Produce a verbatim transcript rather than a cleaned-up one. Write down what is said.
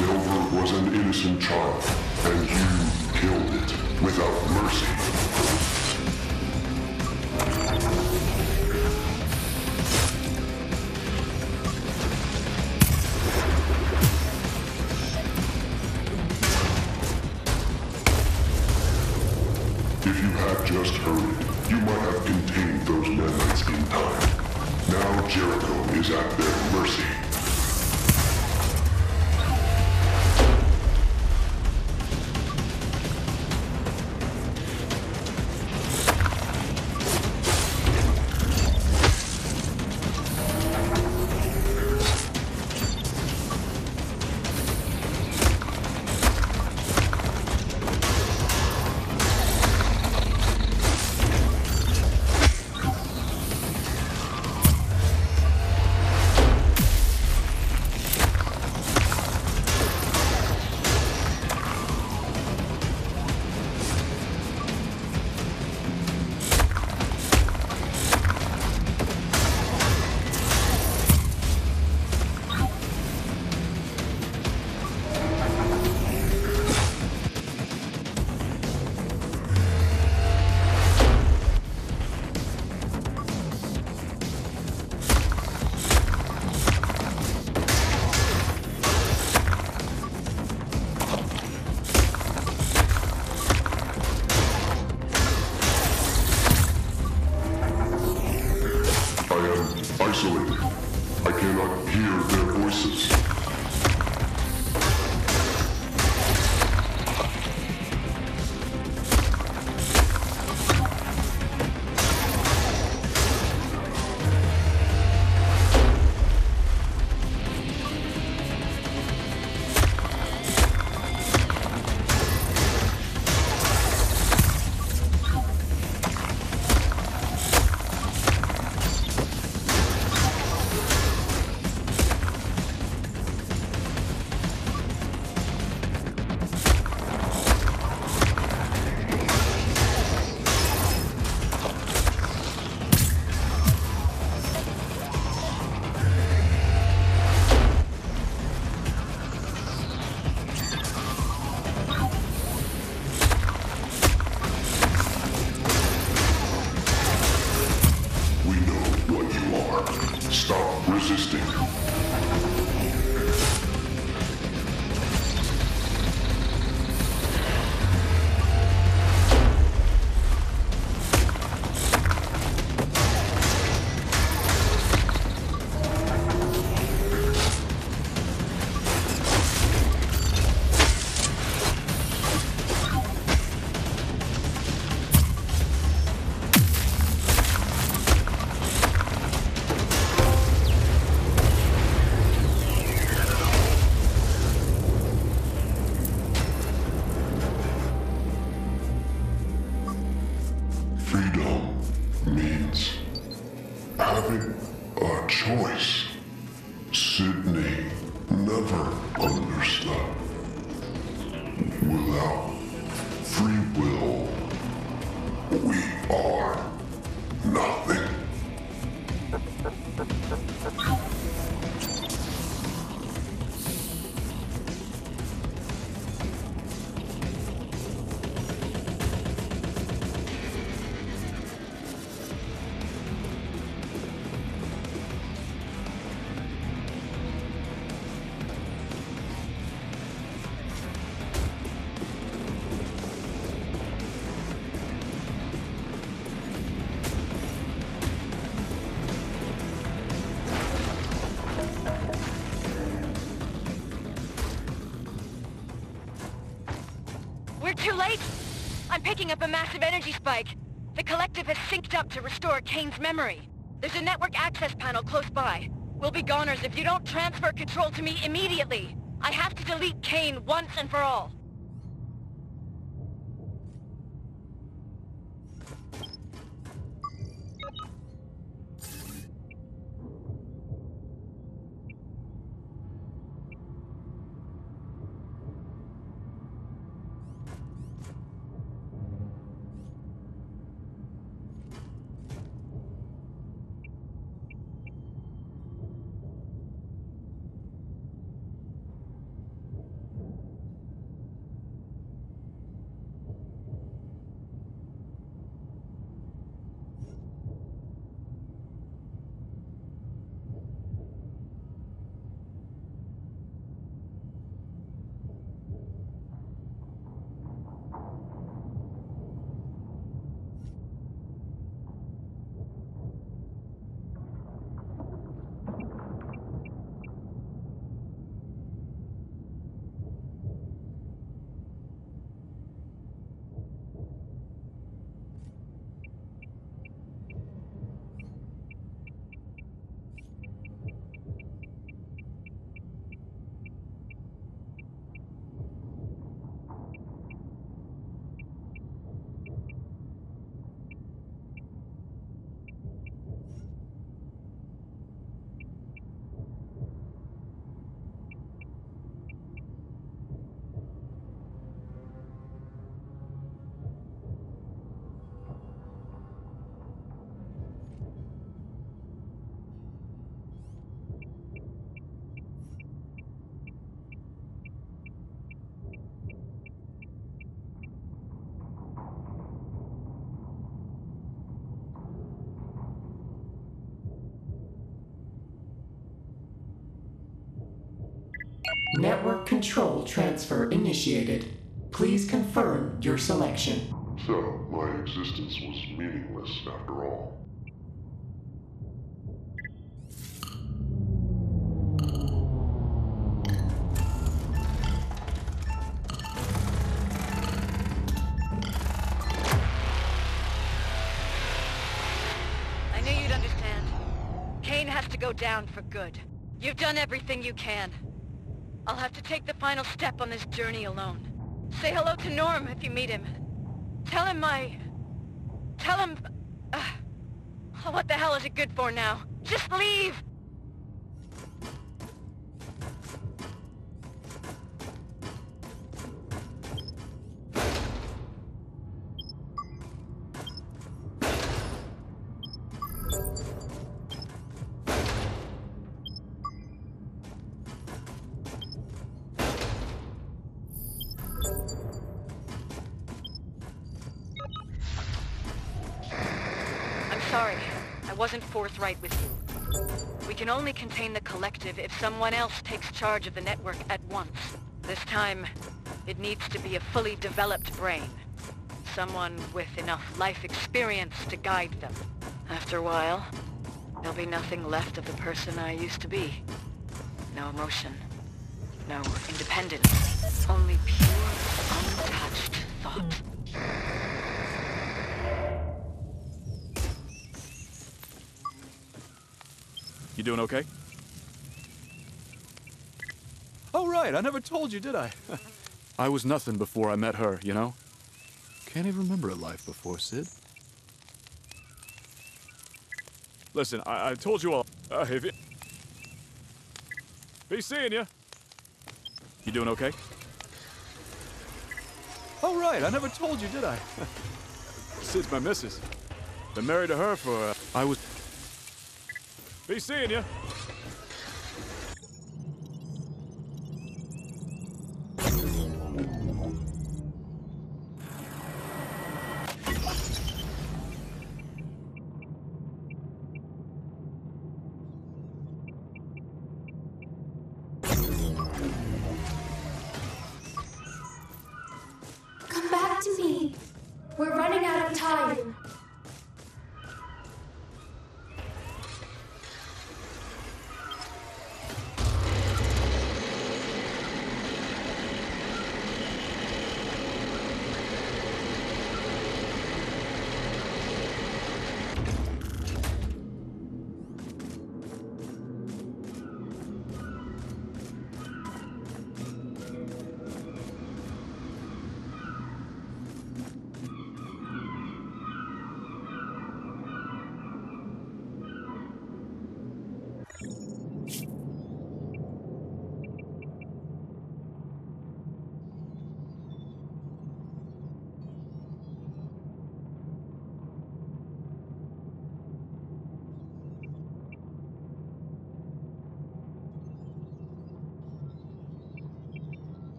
turned over was an innocent child, and you killed it without mercy. If you had just hurried, you might have contained those nanites in time. Now Jericho is at their mercy. Isolated. I cannot hear their voices. Stop resisting. Freedom means having a choice. Sydney never understood. Without free will, we are nothing. Too late? I'm picking up a massive energy spike. The Collective has synced up to restore Cain's memory. There's a network access panel close by. We'll be goners if you don't transfer control to me immediately. I have to delete Cain once and for all. Network control transfer initiated. Please confirm your selection. So, my existence was meaningless after all. I knew you'd understand. Cain has to go down for good. You've done everything you can. I'll have to take the final step on this journey alone. Say hello to Norm if you meet him. Tell him I... Tell him... Uh, what the hell is it good for now? Just leave! Sorry, I wasn't forthright with you. We can only contain the Collective if someone else takes charge of the network at once. This time, it needs to be a fully developed brain. Someone with enough life experience to guide them. After a while, there'll be nothing left of the person I used to be. No emotion. No independence. Only pure, untouched thought. You doing okay? Oh, right. I never told you, did I? I was nothing before I met her, you know? Can't even remember a life before, Sid. Listen, I, I told you all... Uh, if it... Be seeing you. You doing okay? Oh, right. I never told you, did I? Sid's my missus. Been married to her for... Uh, I was... Be seeing you. Come back to me. We're running out of time.